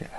Yes.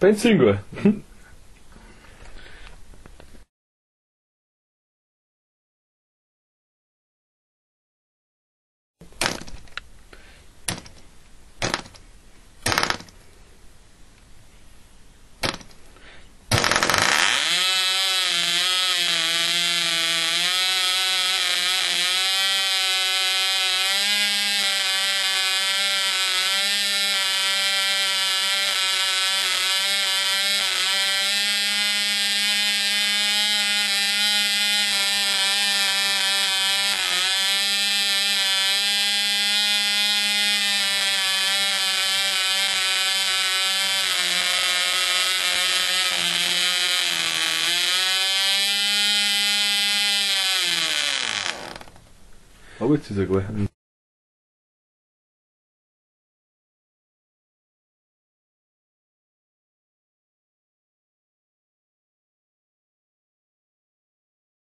Pędź singłę. Obudź się za głowę.